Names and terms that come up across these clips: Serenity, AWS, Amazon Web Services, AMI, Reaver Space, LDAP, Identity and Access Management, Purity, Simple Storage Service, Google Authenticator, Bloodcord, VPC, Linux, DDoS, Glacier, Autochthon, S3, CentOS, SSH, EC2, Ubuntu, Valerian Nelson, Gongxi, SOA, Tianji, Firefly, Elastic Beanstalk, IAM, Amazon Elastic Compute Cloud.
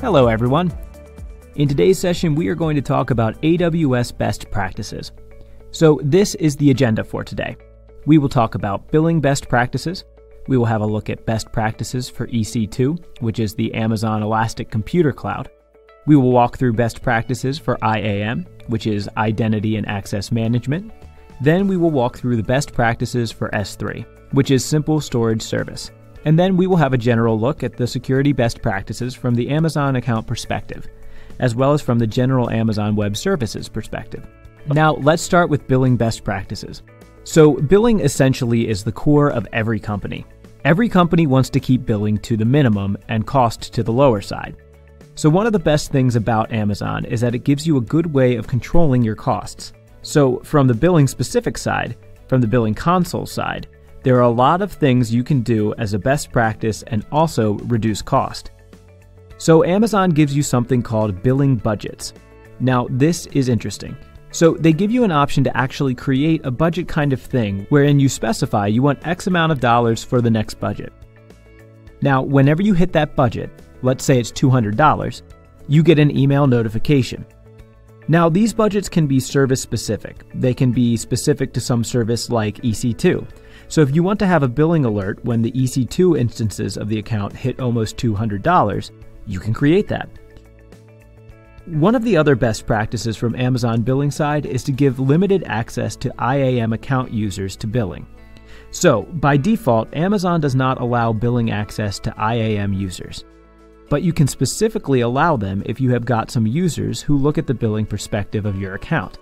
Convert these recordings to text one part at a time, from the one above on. Hello everyone! In today's session we are going to talk about AWS best practices. So this is the agenda for today. We will talk about billing best practices, we will have a look at best practices for EC2, which is the Amazon Elastic Compute Cloud. We will walk through best practices for IAM, which is Identity and Access Management. Then we will walk through the best practices for S3, which is Simple Storage Service. And then we will have a general look at the security best practices from the Amazon account perspective, as well as from the general Amazon Web Services perspective. Now let's start with billing best practices. So billing essentially is the core of every company. Every company wants to keep billing to the minimum and cost to the lower side. So one of the best things about Amazon is that it gives you a good way of controlling your costs. So from the billing specific side, from the billing console side, there are a lot of things you can do as a best practice and also reduce cost. So Amazon gives you something called billing budgets. Now this is interesting. So they give you an option to actually create a budget kind of thing wherein you specify you want X amount of dollars for the next budget. Now whenever you hit that budget, let's say it's $200, you get an email notification. Now these budgets can be service specific. They can be specific to some service like EC2. So if you want to have a billing alert when the EC2 instances of the account hit almost $200, you can create that. One of the other best practices from Amazon billing side is to give limited access to IAM account users to billing. So by default, Amazon does not allow billing access to IAM users. But you can specifically allow them if you have got some users who look at the billing perspective of your account.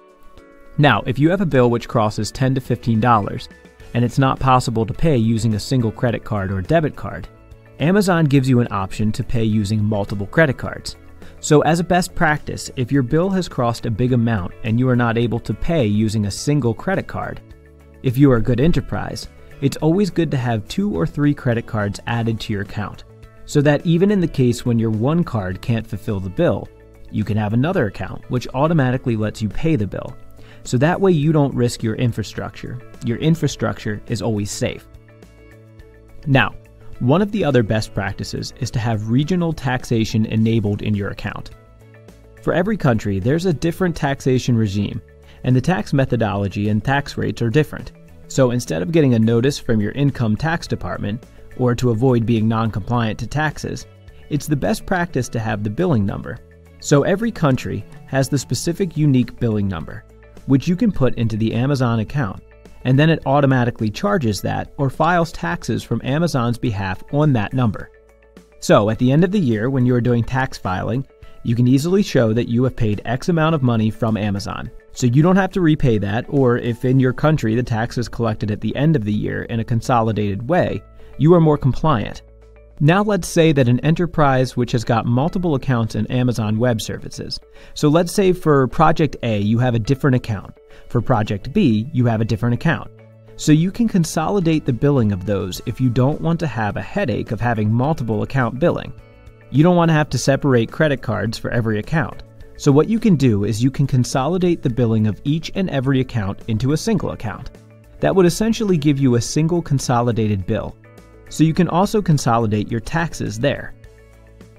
Now, if you have a bill which crosses $10 to $15, and it's not possible to pay using a single credit card or debit card, Amazon gives you an option to pay using multiple credit cards. So as a best practice, if your bill has crossed a big amount and you are not able to pay using a single credit card, if you are a good enterprise, it's always good to have 2 or 3 credit cards added to your account, so that even in the case when your one card can't fulfill the bill, you can have another account which automatically lets you pay the bill. So that way you don't risk your infrastructure. Your infrastructure is always safe. Now, one of the other best practices is to have regional taxation enabled in your account. For every country, there's a different taxation regime, and the tax methodology and tax rates are different. So instead of getting a notice from your income tax department, or to avoid being non-compliant to taxes, it's the best practice to have the billing number. So every country has the specific unique billing number, which you can put into the Amazon account, and then it automatically charges that or files taxes from Amazon's behalf on that number. So at the end of the year when you are doing tax filing, you can easily show that you have paid X amount of money from Amazon. So you don't have to repay that, or if in your country the tax is collected at the end of the year in a consolidated way, you are more compliant. Now let's say that an enterprise which has got multiple accounts in Amazon Web Services. So let's say for Project A you have a different account. For Project B you have a different account. So you can consolidate the billing of those if you don't want to have a headache of having multiple account billing. You don't want to have to separate credit cards for every account. So what you can do is you can consolidate the billing of each and every account into a single account. That would essentially give you a single consolidated bill. So you can also consolidate your taxes there.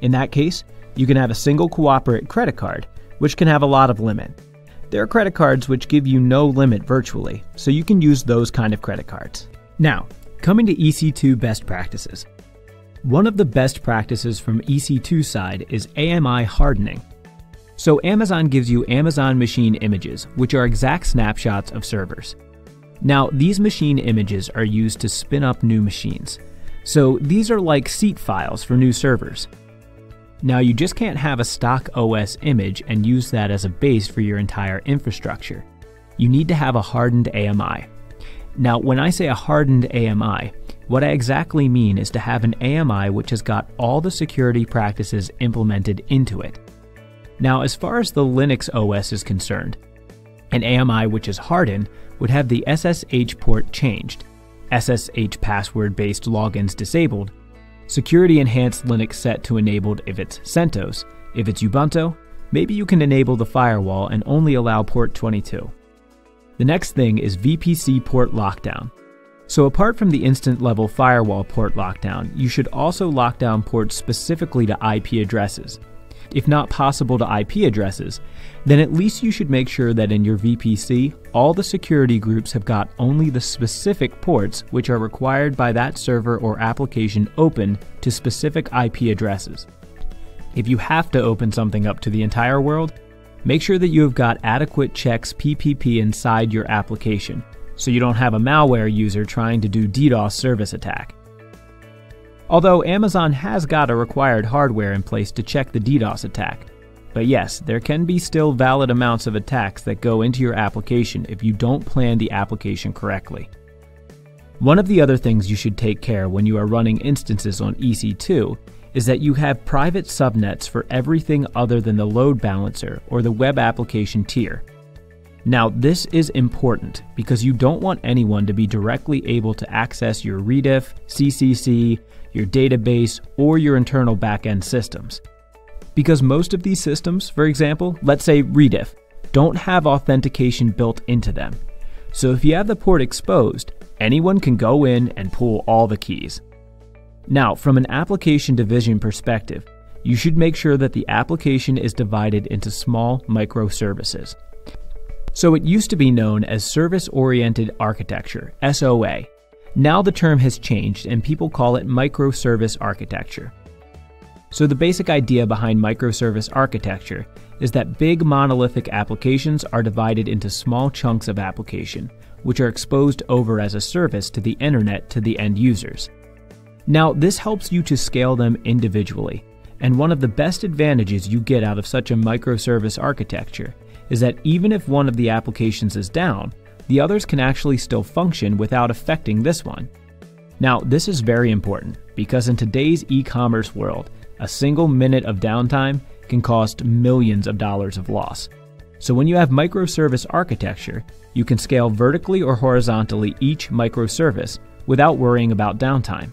In that case, you can have a single corporate credit card, which can have a lot of limit. There are credit cards which give you no limit virtually, so you can use those kind of credit cards. Now, coming to EC2 best practices. One of the best practices from EC2 side is AMI hardening. So Amazon gives you Amazon machine images, which are exact snapshots of servers. Now, these machine images are used to spin up new machines. So these are like seat files for new servers. Now you just can't have a stock OS image and use that as a base for your entire infrastructure. You need to have a hardened AMI. Now when I say a hardened AMI, what I exactly mean is to have an AMI which has got all the security practices implemented into it. Now as far as the Linux OS is concerned, an AMI which is hardened would have the SSH port changed, SSH password-based logins disabled, security enhanced Linux set to enabled if it's CentOS, if it's Ubuntu, maybe you can enable the firewall and only allow port 22. The next thing is VPC port lockdown. So apart from the instant level firewall port lockdown, you should also lock down ports specifically to IP addresses. if not possible to IP addresses, then at least you should make sure that in your VPC, all the security groups have got only the specific ports which are required by that server or application open to specific IP addresses. If you have to open something up to the entire world, make sure that you have got adequate checks PPP inside your application, so you don't have a malware user trying to do DDoS service attack. Although Amazon has got a required hardware in place to check the DDoS attack, but yes, there can be still valid amounts of attacks that go into your application if you don't plan the application correctly. One of the other things you should take care when you are running instances on EC2 is that you have private subnets for everything other than the load balancer or the web application tier. Now, this is important because you don't want anyone to be directly able to access your Rediff, CCC, your database, or your internal backend systems. Because most of these systems, for example, let's say Rediff, don't have authentication built into them. So if you have the port exposed, anyone can go in and pull all the keys. Now, from an application division perspective, you should make sure that the application is divided into small microservices. So it used to be known as Service-Oriented Architecture, SOA. Now the term has changed and people call it microservice architecture. So the basic idea behind microservice architecture is that big monolithic applications are divided into small chunks of application, which are exposed over as a service to the internet to the end users. Now, this helps you to scale them individually, and one of the best advantages you get out of such a microservice architecture is that even if one of the applications is down, the others can actually still function without affecting this one. Now, this is very important because in today's e-commerce world, a single minute of downtime can cost millions of dollars of loss. So when you have microservice architecture, you can scale vertically or horizontally each microservice without worrying about downtime.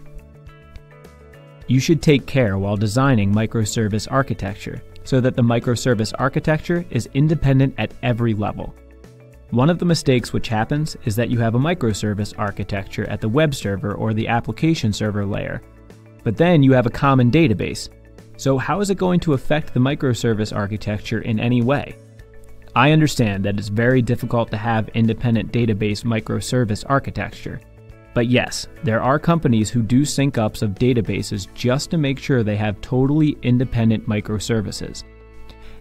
You should take care while designing microservice architecture so that the microservice architecture is independent at every level. One of the mistakes which happens is that you have a microservice architecture at the web server or the application server layer, but then you have a common database. So how is it going to affect the microservice architecture in any way? I understand that it's very difficult to have independent database microservice architecture, but yes, there are companies who do sync-ups of databases just to make sure they have totally independent microservices.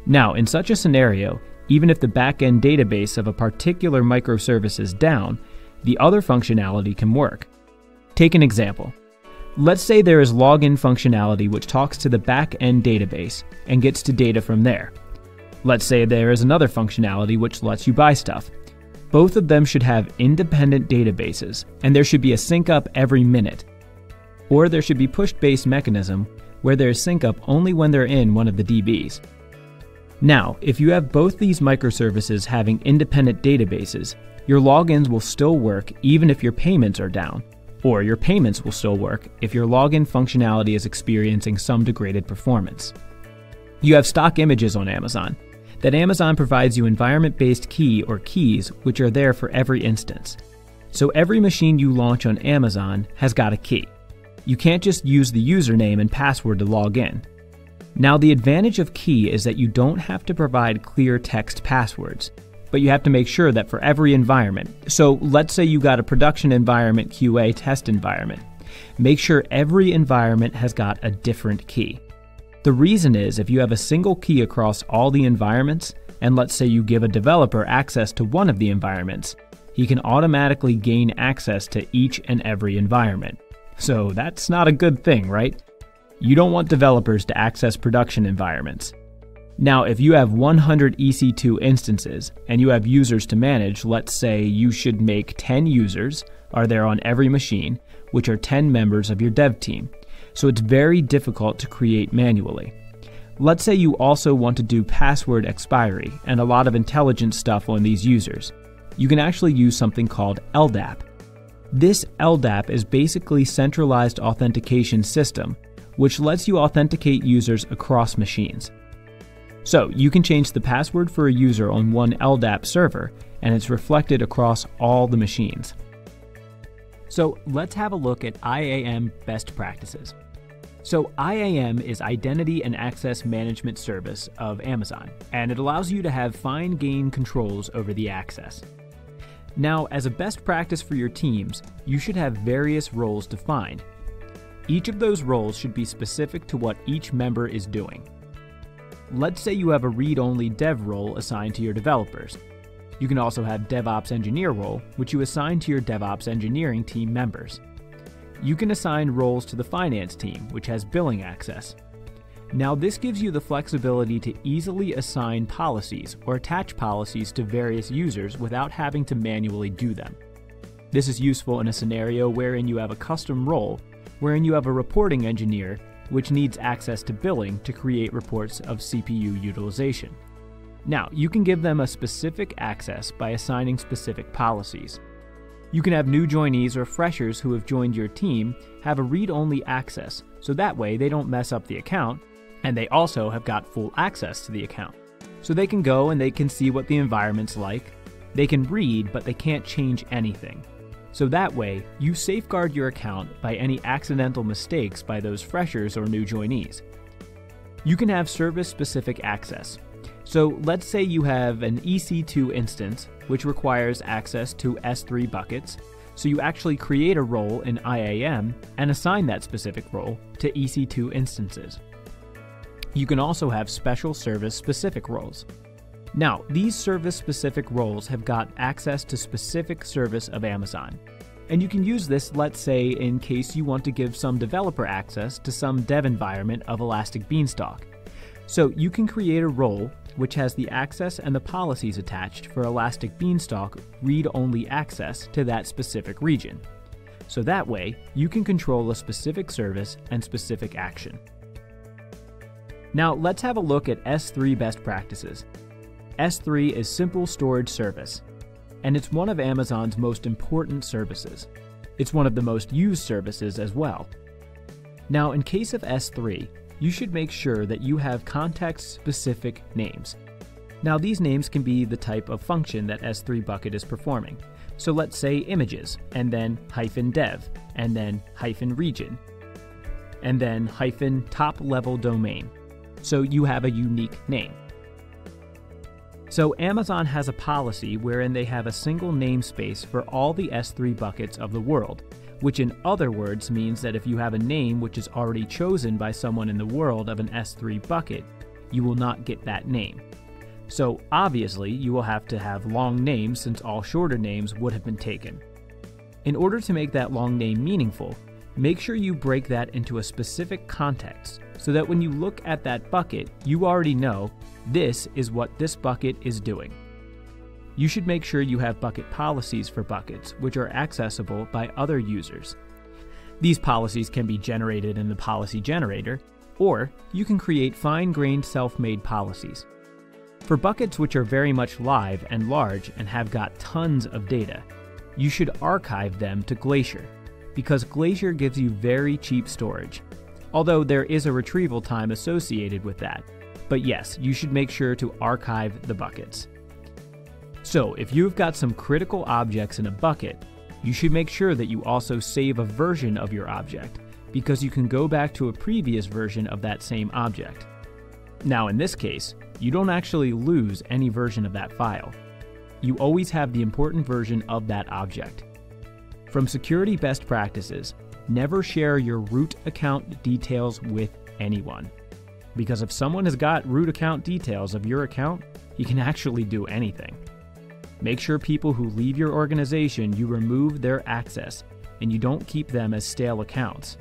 Now, in such a scenario, even if the back-end database of a particular microservice is down, the other functionality can work. Take an example. Let's say there is login functionality which talks to the back-end database and gets to data from there. Let's say there is another functionality which lets you buy stuff. Both of them should have independent databases, and there should be a sync up every minute. Or there should be push-based mechanism where there is sync up only when they're in one of the DBs. Now, if you have both these microservices having independent databases, your logins will still work even if your payments are down, or your payments will still work if your login functionality is experiencing some degraded performance. You have stock images on Amazon, that Amazon provides you environment-based key or keys which are there for every instance. So every machine you launch on Amazon has got a key. You can't just use the username and password to log in. Now, the advantage of key is that you don't have to provide clear text passwords, but you have to make sure that for every environment. So let's say you got a production environment, QA test environment. Make sure every environment has got a different key. The reason is if you have a single key across all the environments, and let's say you give a developer access to one of the environments, he can automatically gain access to each and every environment. So that's not a good thing, right? You don't want developers to access production environments. Now, if you have 100 EC2 instances and you have users to manage, let's say you should make 10 users are there on every machine, which are 10 members of your dev team. So it's very difficult to create manually. Let's say you also want to do password expiry and a lot of intelligent stuff on these users. You can actually use something called LDAP. This LDAP is basically centralized authentication system, which lets you authenticate users across machines. So you can change the password for a user on one LDAP server, and it's reflected across all the machines. So let's have a look at IAM best practices. So IAM is Identity and Access Management Service of Amazon, and it allows you to have fine-grained controls over the access. Now, as a best practice for your teams, you should have various roles defined. Each of those roles should be specific to what each member is doing. Let's say you have a read-only dev role assigned to your developers. You can also have DevOps Engineer role, which you assign to your DevOps engineering team members. You can assign roles to the finance team, which has billing access. Now this gives you the flexibility to easily assign policies or attach policies to various users without having to manually do them. This is useful in a scenario wherein you have a custom role, wherein you have a reporting engineer, which needs access to billing to create reports of CPU utilization. Now, you can give them a specific access by assigning specific policies. You can have new joinees or freshers who have joined your team have a read-only access, so that way they don't mess up the account, and they also have got full access to the account. So they can go and they can see what the environment's like, they can read, but they can't change anything. So that way, you safeguard your account by any accidental mistakes by those freshers or new joinees. You can have service-specific access. So let's say you have an EC2 instance, which requires access to S3 buckets, so you actually create a role in IAM and assign that specific role to EC2 instances. You can also have special service-specific roles. Now, these service-specific roles have got access to specific service of Amazon. And you can use this, let's say, in case you want to give some developer access to some dev environment of Elastic Beanstalk. So you can create a role which has the access and the policies attached for Elastic Beanstalk read-only access to that specific region. So that way, you can control a specific service and specific action. Now let's have a look at S3 best practices. S3 is Simple Storage Service, and it's one of Amazon's most important services. It's one of the most used services as well. Now in case of S3, you should make sure that you have context-specific names. Now these names can be the type of function that S3 bucket is performing. So let's say images, and then -dev, and then -region, and then -top-level-domain. So you have a unique name. So Amazon has a policy wherein they have a single namespace for all the S3 buckets of the world, which in other words means that if you have a name which is already chosen by someone in the world of an S3 bucket, you will not get that name. So obviously you will have to have long names since all shorter names would have been taken. In order to make that long name meaningful, make sure you break that into a specific context so that when you look at that bucket, you already know this is what this bucket is doing. You should make sure you have bucket policies for buckets, which are accessible by other users. These policies can be generated in the policy generator, or you can create fine-grained self-made policies. For buckets which are very much live and large and have got tons of data, you should archive them to Glacier, because Glacier gives you very cheap storage, although there is a retrieval time associated with that. But yes, you should make sure to archive the buckets. So if you've got some critical objects in a bucket, you should make sure that you also save a version of your object, because you can go back to a previous version of that same object. Now in this case, you don't actually lose any version of that file. You always have the important version of that object. From security best practices, never share your root account details with anyone. Because if someone has got root account details of your account, you can actually do anything. Make sure people who leave your organization, you remove their access, and you don't keep them as stale accounts.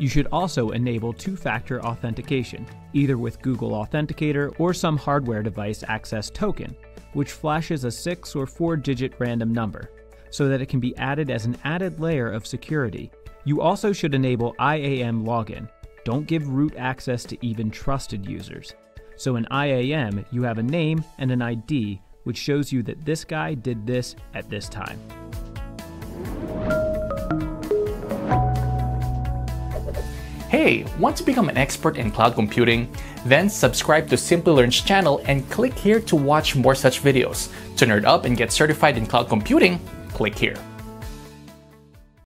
You should also enable two-factor authentication, either with Google Authenticator or some hardware device access token, which flashes a 6- or 4-digit random number, so that it can be added as an added layer of security. You also should enable IAM login. Don't give root access to even trusted users. So in IAM, you have a name and an ID, which shows you that this guy did this at this time. Hey, want to become an expert in cloud computing? Then subscribe to Simply Learn's channel and click here to watch more such videos. To nerd up and get certified in cloud computing, click here.